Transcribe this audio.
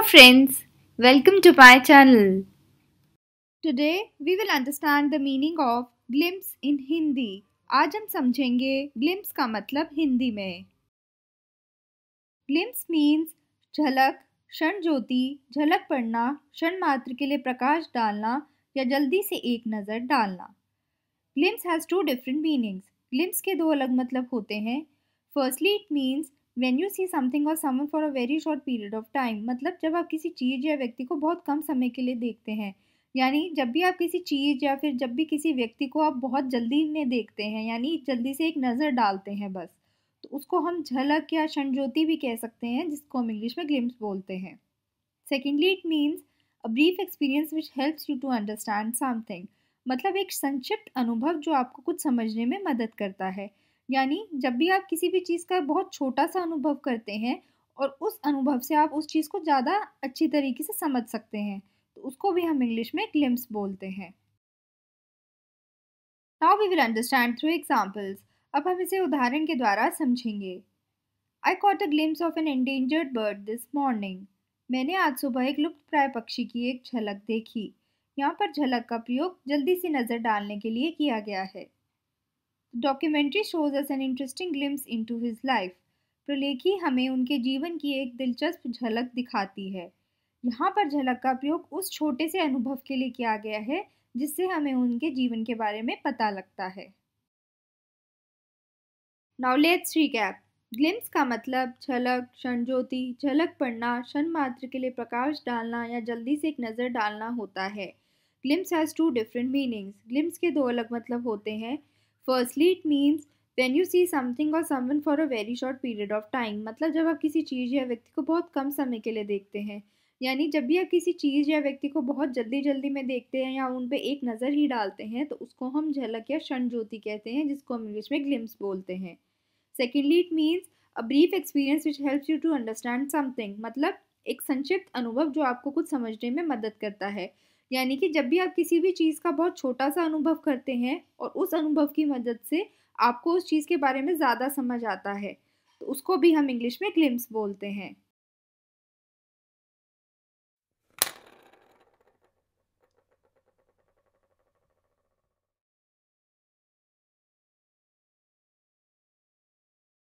Hello friends, welcome to my channel. Today we will understand the meaning of glimpse in Hindi. आज हम समझेंगे glimpse का मतलब हिंदी में. Glimpse means झलक, क्षण ज्योति, झलक पड़ना, क्षण मात्र के लिए प्रकाश डालना या जल्दी से एक नज़र डालना. Glimpse has two different meanings. Glimpse के दो अलग मतलब होते हैं. Firstly, it means When you see something or someone for a very short period of time, मतलब जब आप किसी चीज़ या व्यक्ति को बहुत कम समय के लिए देखते हैं, यानी जब भी आप किसी चीज़ या फिर जब भी किसी व्यक्ति को आप बहुत जल्दी में देखते हैं, यानी जल्दी से एक नज़र डालते हैं बस, तो उसको हम झलक या क्षण ज्योति भी कह सकते हैं, जिसको हम इंग्लिश में ग्लिम्प्स बोलते हैं. Secondly, it means a brief experience which helps you to understand something, मतलब एक संक्षिप्त अनुभव जो आपको कुछ समझने में मदद करता है. यानी जब भी आप किसी भी चीज़ का बहुत छोटा सा अनुभव करते हैं और उस अनुभव से आप उस चीज़ को ज़्यादा अच्छी तरीके से समझ सकते हैं, तो उसको भी हम इंग्लिश में ग्लिम्प्स बोलते हैं. Now we will understand through examples. अब हम इसे उदाहरण के द्वारा समझेंगे. I caught a glimpse of an endangered bird this morning. मैंने आज सुबह एक लुप्तप्राय पक्षी की एक झलक देखी. यहाँ पर झलक का प्रयोग जल्दी से नज़र डालने के लिए किया गया है. The documentary shows us an interesting glimpse into his life. प्रलेखी हमें उनके जीवन की एक दिलचस्प झलक दिखाती है. यहाँ पर झलक का प्रयोग उस छोटे से अनुभव के लिए किया गया है जिससे हमें उनके जीवन के बारे में पता लगता है. Now let's recap. Glimpse का मतलब झलक, क्षण ज्योति, झलक पड़ना, क्षण मात्र के लिए प्रकाश डालना या जल्दी से एक नज़र डालना होता है. Glimpse has two different meanings. Glimpse के दो अलग मतलब होते हैं. Firstly, it means when you see something or someone for a very short period of time, मतलब जब आप किसी चीज़ या व्यक्ति को बहुत कम समय के लिए देखते हैं, यानी जब भी आप किसी चीज़ या व्यक्ति को बहुत जल्दी जल्दी में देखते हैं या उन पर एक नज़र ही डालते हैं, तो उसको हम झलक या क्षण ज्योति कहते हैं, जिसको हम इंग्लिश में ग्लिम्प्स बोलते हैं. Secondly, it means a brief experience which helps you to understand something, मतलब एक संक्षिप्त अनुभव जो आपको कुछ समझने में मदद करता है. यानी कि जब भी आप किसी भी चीज़ का बहुत छोटा सा अनुभव करते हैं और उस अनुभव की मदद से आपको उस चीज़ के बारे में ज़्यादा समझ आता है, तो उसको भी हम इंग्लिश में ग्लिम्प्स बोलते हैं.